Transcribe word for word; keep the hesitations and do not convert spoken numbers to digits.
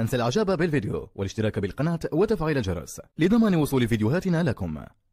تنسى الاعجاب بالفيديو والاشتراك بالقناة وتفعيل الجرس لضمان وصول فيديوهاتنا لكم.